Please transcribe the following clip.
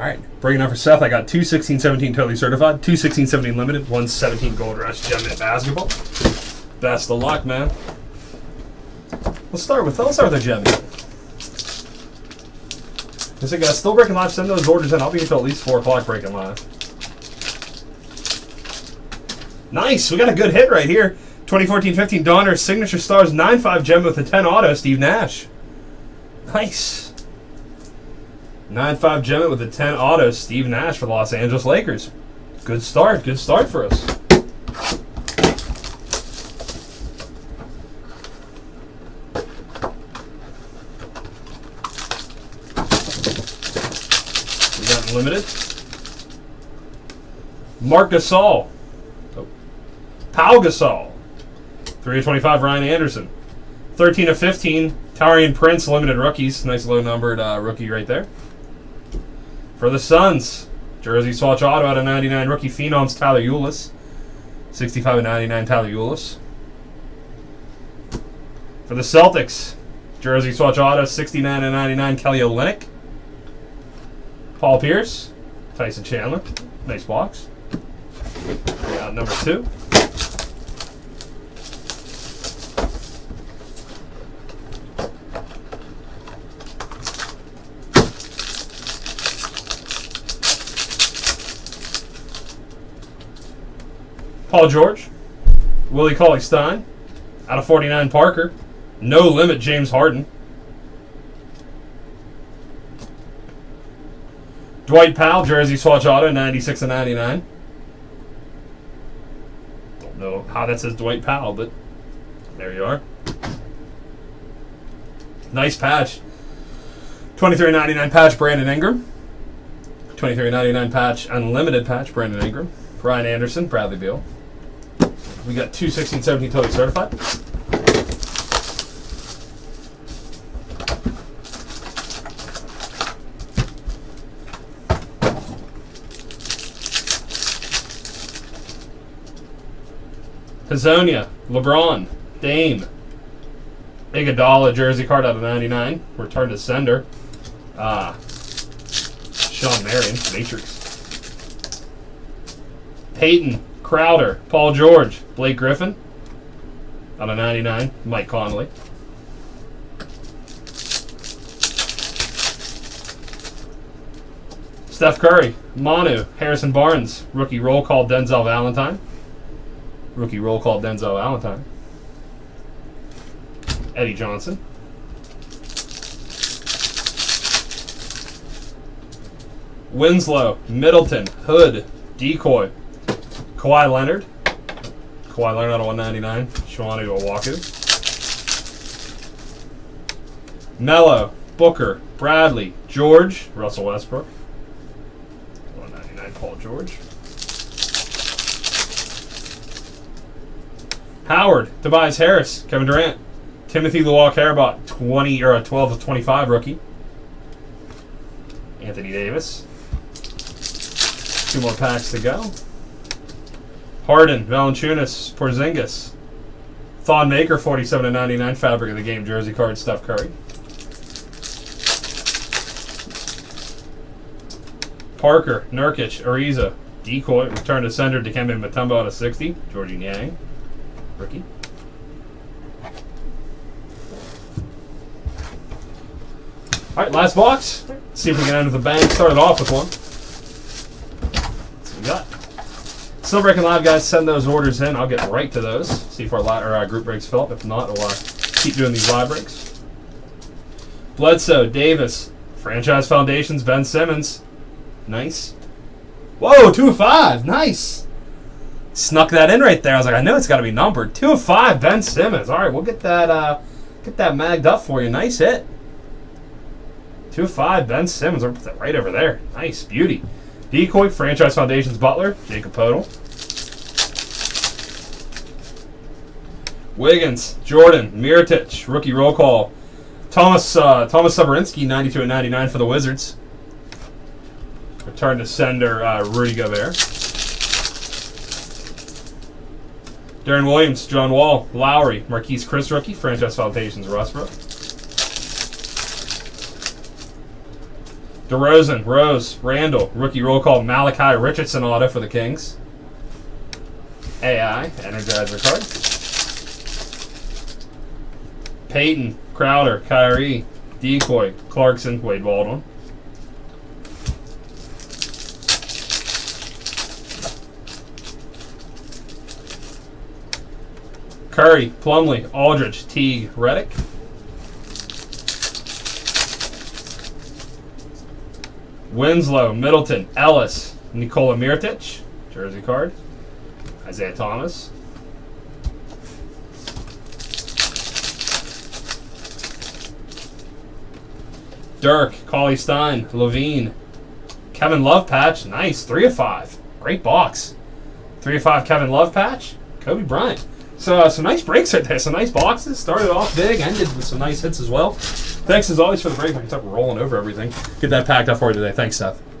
All right, breaking up for Seth. I got 2 16-17 totally certified, 2 16-17 limited, 1 17 Gold Rush gem in basketball. Best of luck, man. Let's start with a gem. Listen, guys, still breaking live. Send those orders in. I'll be until at least 4 o'clock breaking live. Nice, we got a good hit right here. 2014-15 Donner Signature Stars 9-5 gem with a 10 auto, Steve Nash. Nice. 9-5 gem with a 10 auto, Steve Nash for the Los Angeles Lakers. Good start for us. We got limited. Marc Gasol. Oh. Pau Gasol. 3/25, Ryan Anderson. 13/15, Taurean Prince, limited rookies. Nice low-numbered rookie right there. For the Suns, jersey swatch auto out of 99 rookie phenoms, Tyler Ulis. 65/99, Tyler Ulis. For the Celtics, jersey swatch auto, 69/99, Kelly Olynyk. Paul Pierce, Tyson Chandler. Nice box. We got number 2. Paul George, Willie Cauley-Stein, out of 49 Parker, no limit James Harden. Dwight Powell, jersey swatch auto, 96/99. Don't know how that says Dwight Powell, but there you are. Nice patch. 23/99 patch, Brandon Ingram. 23/99 patch, unlimited patch, Brandon Ingram. Ryan Anderson, Bradley Beal. We got 2 16-17 totally certified. Hazonia, LeBron, Dame. Iguodala jersey card out of 99. Return to sender. Sean Marion, Matrix. Peyton Crowder, Paul George, Blake Griffin, out of 99, Mike Conley. Steph Curry, Manu, Harrison Barnes, rookie roll call Denzel Valentine. Rookie roll call Denzel Valentine. Eddie Johnson. Winslow, Middleton, Hood, Decoy. Kawhi Leonard out of 199, Shawnee Owaku. Melo, Booker, Bradley, George, Russell Westbrook. 199, Paul George. Howard, Tobias Harris, Kevin Durant. Timothy Luau-Carabot, 12/25 rookie. Anthony Davis. 2 more packs to go. Harden, Valanciunas, Porzingis, Thon Maker, 47/99, fabric of the game, jersey card, Steph Curry. Parker, Nurkic, Ariza, Decoy, return to sender, Dikembe Mutombo out of 60, Georgie Niang, rookie. All right, last box. Let's see if we can end with a bang. Started off with one. That's what we got. Still breaking live, guys. Send those orders in. I'll get right to those. See if our group breaks fill up. If not, we'll keep doing these live breaks. Bledsoe, Davis, Franchise Foundations, Ben Simmons. Nice. Whoa, 2/5. Nice. Snuck that in right there. I was like, I know it's got to be numbered. 2/5, Ben Simmons. All right, we'll get that magged up for you. Nice hit. 2/5, Ben Simmons. I'll put that right over there. Nice beauty. Decoy, Franchise Foundations, Butler, Jacob Podol. Wiggins, Jordan, Mirotić, rookie roll call. Thomas Savarinski, 92/99 for the Wizards. Return to sender, Rudy Gobert. Darren Williams, John Wall, Lowry, Marquise Chris, rookie, Franchise Foundations, Westbrook. DeRozan, Rose, Randall, rookie roll call, Malachi Richardson auto for the Kings. AI, energizer card. Peyton, Crowder, Kyrie, Decoy, Clarkson, Wade Baldwin. Curry, Plumlee, Aldridge, Teague, Reddick. Winslow, Middleton, Ellis, Nikola Mirotic, jersey card. Isaiah Thomas. Dirk, Cauley-Stein, Levine, Kevin Love patch. Nice, 3 of 5. Great box. 3 of 5 Kevin Love patch. Kobe Bryant. So some nice breaks right there, some nice boxes. Started off big, ended with some nice hits as well. Thanks as always for the break. I can start rolling over everything. Get that packed up for you today. Thanks, Seth.